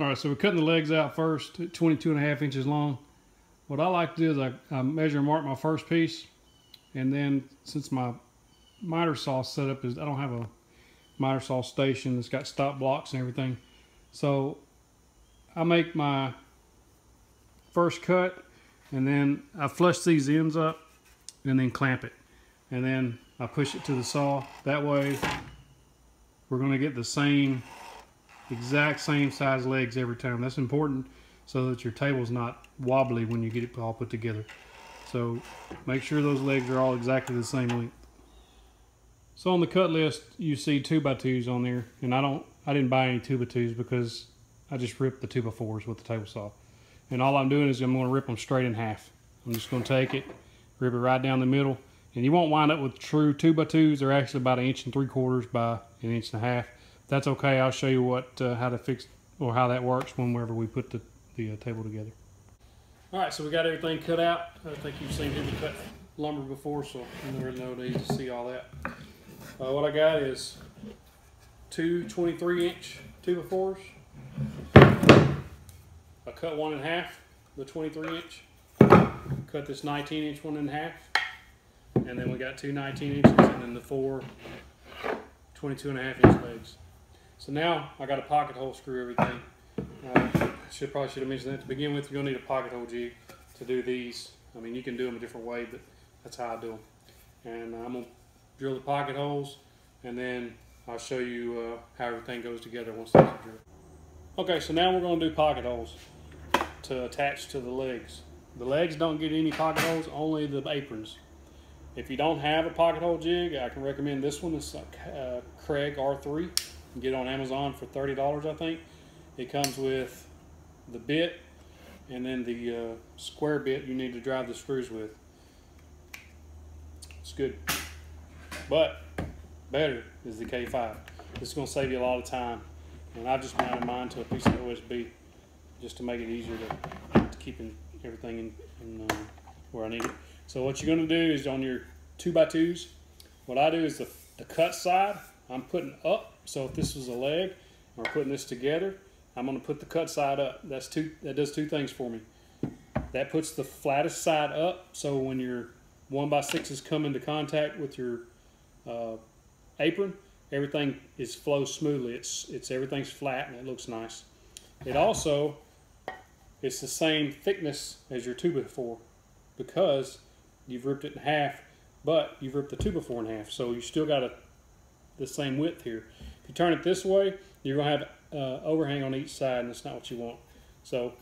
All right, so we're cutting the legs out first at 22.5 inches long. What I like to do is I measure and mark my first piece, and then since my miter saw setup is, I don't have a miter saw station that's got stop blocks and everything, so I make my first cut and then I flush these ends up and then clamp it, and then I push it to the saw. That way we're going to get the same exact same size legs every time. That's important so that your table's not wobbly when you get it all put together. So make sure those legs are all exactly the same length. So on the cut list you see 2x2s on there, and I didn't buy any 2x2s because I just ripped the 2x4s with the table saw, and all I'm doing is I'm going to rip them straight in half. I'm just going to take it, rip it right down the middle, and you won't wind up with true 2x2s. They're actually about 1 3/4 inches by 1.5 inches. That's okay. I'll show you what how to fix or how that works whenever we put the table together. All right, so we got everything cut out. I think you've seen me cut lumber before, so you really no need to see all that. What I got is 2 23-inch 2x4s. I cut one in half, the 23-inch. Cut this 19-inch one in half, and then we got two 19-inches and then the four 22.5-inch legs. So now I got a pocket hole screw everything. Probably should have mentioned that to begin with. You're gonna need a pocket hole jig to do these. I mean, you can do them a different way, but that's how I do them. And I'm gonna drill the pocket holes, and then I'll show you how everything goes together once those are drilled. Okay, so now we're gonna do pocket holes to attach to the legs. The legs don't get any pocket holes, only the aprons. If you don't have a pocket hole jig, I can recommend this one. It's a Kreg R3. You can get it on Amazon for $30, I think. It comes with the bit and then the square bit you need to drive the screws with. It's good. But better is the K5. It's going to save you a lot of time. And I've just mounted mine to a piece of OSB just to make it easier to keep everything in where I need it. So what you're going to do is on your 2x2s, what I do is the cut side I'm putting up. So if this was a leg, or putting this together, I'm going to put the cut side up. That does two things for me. That puts the flattest side up, so when your 1x6s come into contact with your apron, everything flows smoothly. Everything's flat and it looks nice. It also, it's the same thickness as your 2x4 because you've ripped it in half, but you've ripped the 2x4 in half, so you still got the same width here. If you turn it this way, you're going to have overhang on each side, and that's not what you want. So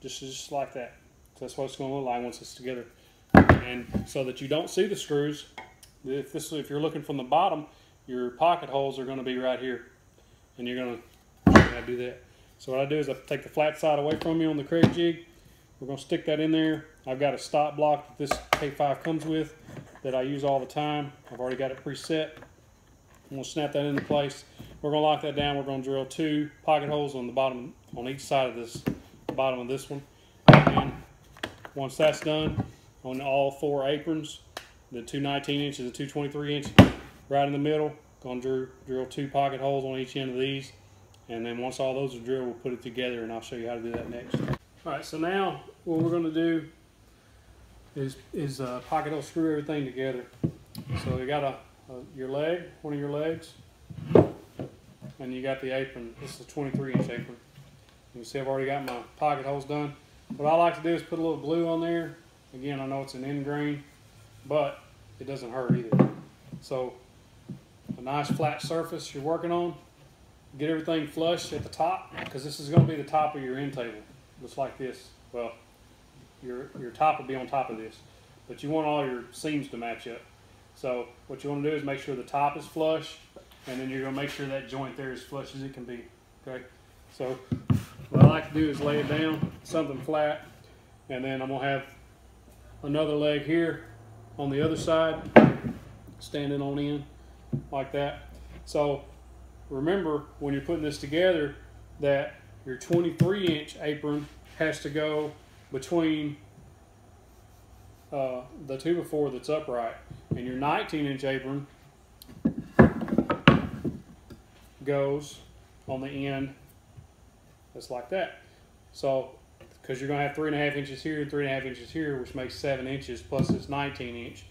just like that. That's what it's going to look like once it's together. And so that you don't see the screws, if you're looking from the bottom, your pocket holes are going to be right here, and you're going to do that. So what I do is I take the flat side away from you on the Kreg jig. We're going to stick that in there. I've got a stop block that this K5 comes with that I use all the time. I've already got it preset. I'm going to snap that into place. We're going to lock that down. We're going to drill two pocket holes on the bottom, on each side of this, bottom of this one. And once that's done, on all four aprons, the two 19-inch and the two 23-inch, right in the middle, going to drill two pocket holes on each end of these. And then once all those are drilled, we'll put it together, and I'll show you how to do that next. All right, so now what we're going to do is pocket hole screw everything together. So you got your leg, one of your legs, and you got the apron. This is a 23-inch apron. You see I've already got my pocket holes done. What I like to do is put a little glue on there. Again, I know it's an end grain, but it doesn't hurt either. So a nice flat surface you're working on. Get everything flush at the top, because this is going to be the top of your end table. Just like this. Well, your top will be on top of this, but you want all your seams to match up. So what you want to do is make sure the top is flush, and then you're going to make sure that joint there is flush as it can be. Okay. So what I like to do is lay it down, something flat, and then I'm going to have another leg here on the other side, standing on end like that. So remember when you're putting this together that your 23-inch apron has to go between the 2x4 that's upright, and your 19-inch apron goes on the end just like that. So, because you're going to have 3.5 inches here and 3.5 inches here, which makes 7 inches plus this 19 inch,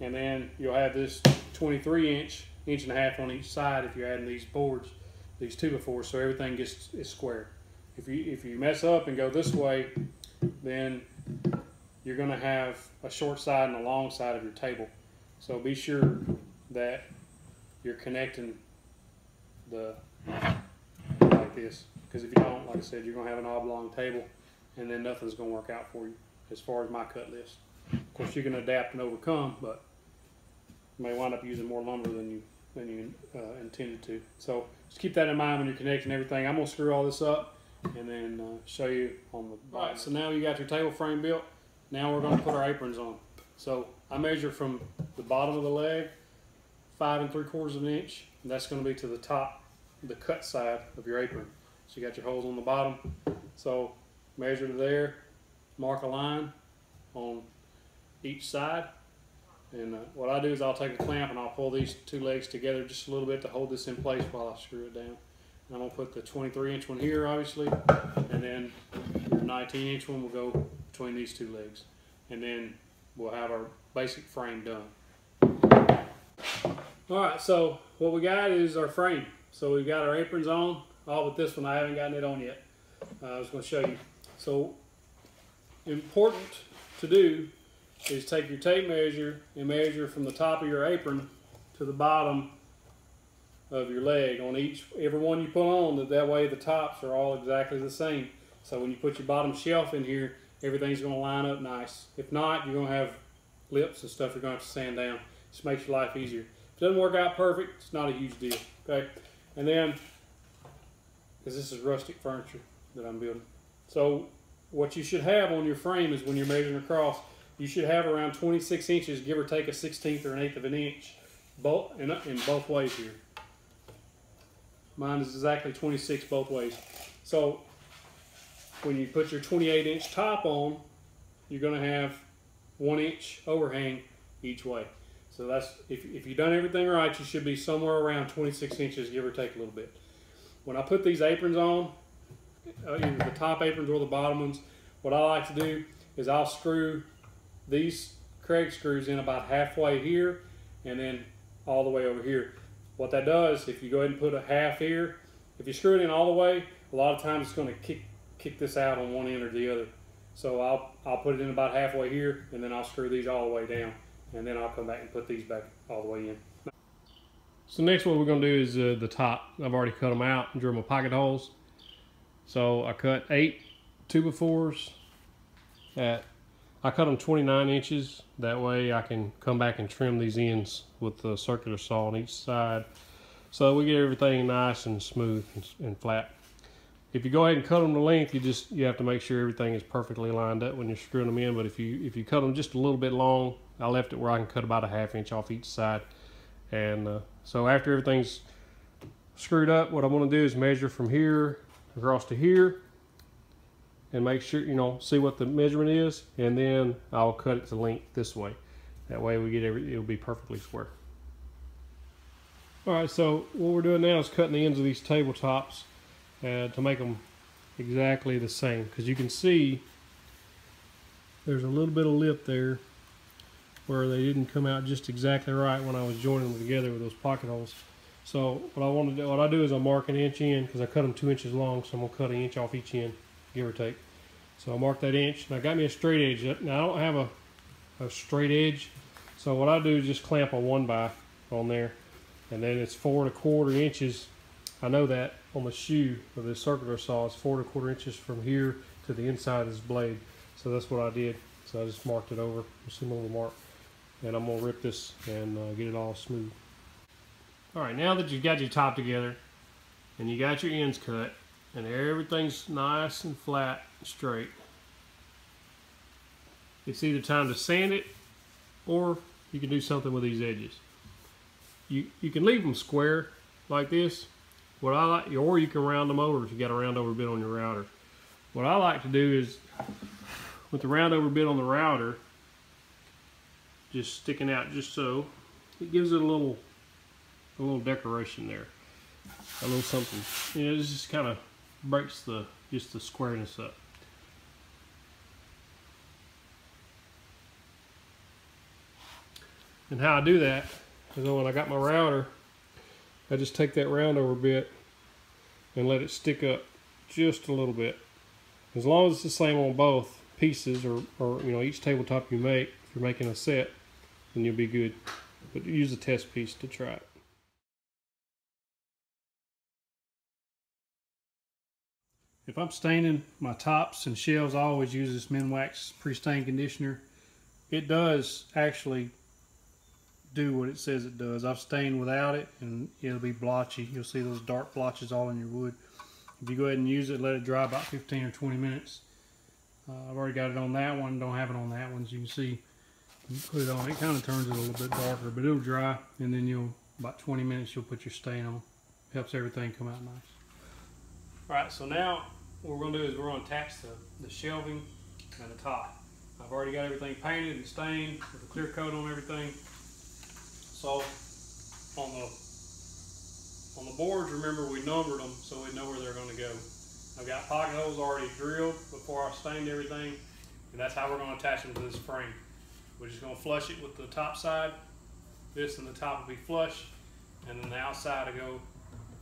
and then you'll have this 23 inch, 1.5 inches on each side if you're adding these boards, these 2x4s, so everything is square. If you mess up and go this way, then you're going to have a short side and a long side of your table. So be sure that you're connecting the like this, because if you don't, like I said, you're going to have an oblong table and then nothing's going to work out for you as far as my cut list. Of course, you can adapt and overcome, but you may wind up using more lumber than you intended to. So just keep that in mind when you're connecting everything. I'm going to screw all this up and then show you on the bottom. Right, so now you got your table frame built. Now we're going to put our aprons on. So I measure from the bottom of the leg 5 3/4 inches, and that's going to be to the top, the cut side of your apron. So you got your holes on the bottom. So measure there, mark a line on each side. And what I do is I'll take a clamp and I'll pull these two legs together just a little bit to hold this in place while I screw it down. And I'm going to put the 23 inch one here, obviously, and then your 19 inch one will go between these two legs. And then we'll have our basic frame done. Alright, so what we got is our frame. So we've got our aprons on, all but this one. I haven't gotten it on yet. I was going to show you. So important to do is take your tape measure and measure from the top of your apron to the bottom of your leg on every one you put on, that way the tops are all exactly the same. So when you put your bottom shelf in here, everything's going to line up nice. If not, you're going to have lips and stuff you're going to have to sand down. Just makes your life easier. If it doesn't work out perfect, it's not a huge deal, okay? And then, because this is rustic furniture that I'm building, so what you should have on your frame is when you're measuring across, you should have around 26 inches, give or take a 1/16 or 1/8 inch, both in both ways here. Mine is exactly 26 both ways. So when you put your 28 inch top on, you're going to have 1 inch overhang each way. So that's, if you've done everything right, you should be somewhere around 26 inches, give or take a little bit. When I put these aprons on, either the top aprons or the bottom ones, what I like to do is I'll screw these Kreg screws in about halfway here and then all the way over here. What that does, if you go ahead and put a half here, if you screw it in all the way, a lot of times it's going to kick this out on one end or the other. So I'll put it in about halfway here, and then I'll screw these all the way down, and then I'll come back and put these back all the way in. So next what we're going to do is the top. I've already cut them out and drew my pocket holes. So I cut 8 2x4s. I cut them 29 inches. That way I can come back and trim these ends with the circular saw on each side. So we get everything nice and smooth and flat. If you go ahead and cut them to length, you have to make sure everything is perfectly lined up when you're screwing them in. But if you cut them just a little bit long, I left it where I can cut about a 1/2 inch off each side. And so after everything's screwed up, what I'm going to do is measure from here across to here and make sure, you know, see what the measurement is, and then I'll cut it to length this way. That way we get it'll be perfectly square. All right, so what we're doing now is cutting the ends of these tabletops to make them exactly the same, because you can see there's a little bit of lip there where they didn't come out just exactly right when I was joining them together with those pocket holes. So what I want to do, what I do is I mark 1 inch in, because I cut them 2 inches long, so I'm gonna cut 1 inch off each end, give or take. So I mark that inch, and I got me a straight edge. Now I don't have a straight edge, so what I do is just clamp a 1x on there, and then it's 4 1/4 inches. I know that on the shoe of this circular saw, it's 4 1/4 inches from here to the inside of this blade. So that's what I did. So I just marked it over, just a little mark. And I'm gonna rip this and get it all smooth. All right, now that you've got your top together and you got your ends cut and everything's nice and flat and straight, it's either time to sand it or you can do something with these edges. You can leave them square like this. What I like, or you can round them over if you got a round over bit on your router. What I like to do is, with the round over bit on the router, just sticking out just so, it gives it a little decoration there, a little something. You know, it's just kind of breaks the just the squareness up. And how I do that is when I got my router, I just take that roundover bit and let it stick up just a little bit. As long as it's the same on both pieces, or you know, each tabletop you make, if you're making a set, then you'll be good. But use a test piece to try it. If I'm staining my tops and shells, I always use this Minwax pre-stain conditioner. It does actually do what it says it does. I've stained without it and it'll be blotchy. You'll see those dark blotches all in your wood. If you go ahead and use it, let it dry about 15 or 20 minutes. I've already got it on that one. Don't have it on that one, as you can see. You put it on, it kind of turns it a little bit darker, but it'll dry, and then you'll, about 20 minutes, you'll put your stain on. Helps everything come out nice. All right, so now what we're gonna do is we're gonna attach the shelving and the top. I've already got everything painted and stained with a clear coat on everything. So on the boards, remember we numbered them so we know where they're gonna go. I've got pocket holes already drilled before I stained everything, and that's how we're gonna attach them to this frame. We're just gonna flush it with the top side. This and the top will be flush, and then the outside will go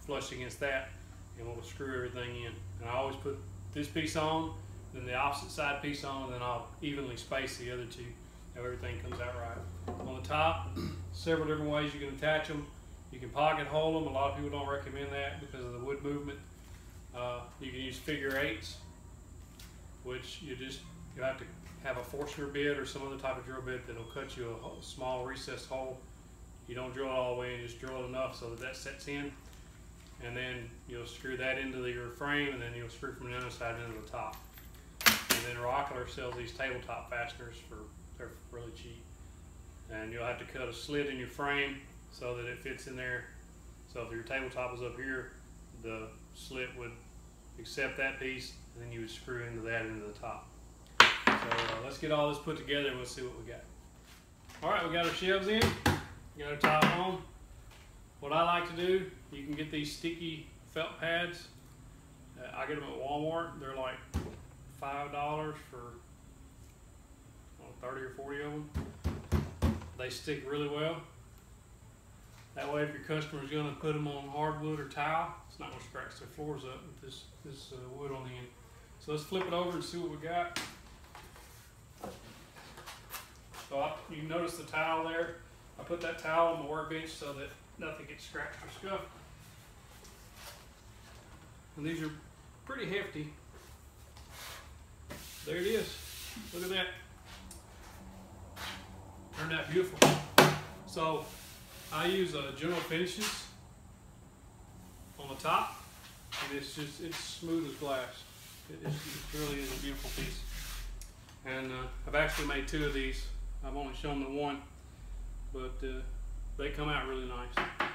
flush against that, and we'll screw everything in. And I always put this piece on, then the opposite side piece on, and then I'll evenly space the other two, so everything comes out right. On the top, several different ways you can attach them. You can pocket hole them. A lot of people don't recommend that because of the wood movement. You can use figure 8s, which you have to have a Forstner bit or some other type of drill bit that'll cut you a small recessed hole. You don't drill it all the way in, just drill it enough so that that sets in. And then you'll screw that into your frame, and then you'll screw from the other side into the top. And then Rockler sells these tabletop fasteners they're really cheap. And you'll have to cut a slit in your frame so that it fits in there. So if your tabletop was up here, the slit would accept that piece, and then you would screw into that into the top. So let's get all this put together and we'll see what we got. All right, we got our shelves in, got our top on. What I like to do, you can get these sticky felt pads. I get them at Walmart. They're like $5 for 30 or 40 of them. They stick really well. That way, if your customer's gonna put them on hardwood or tile, it's not gonna scratch their floors up with this wood on the end. So let's flip it over and see what we got. So you notice the towel there. I put that towel on the workbench so that nothing gets scratched or scuffed. And these are pretty hefty. There it is. Look at that. Turned out beautiful. So I use General Finishes on the top, and it's smooth as glass. It really is a beautiful piece. And I've actually made 2 of these. I've only shown the one, but they come out really nice.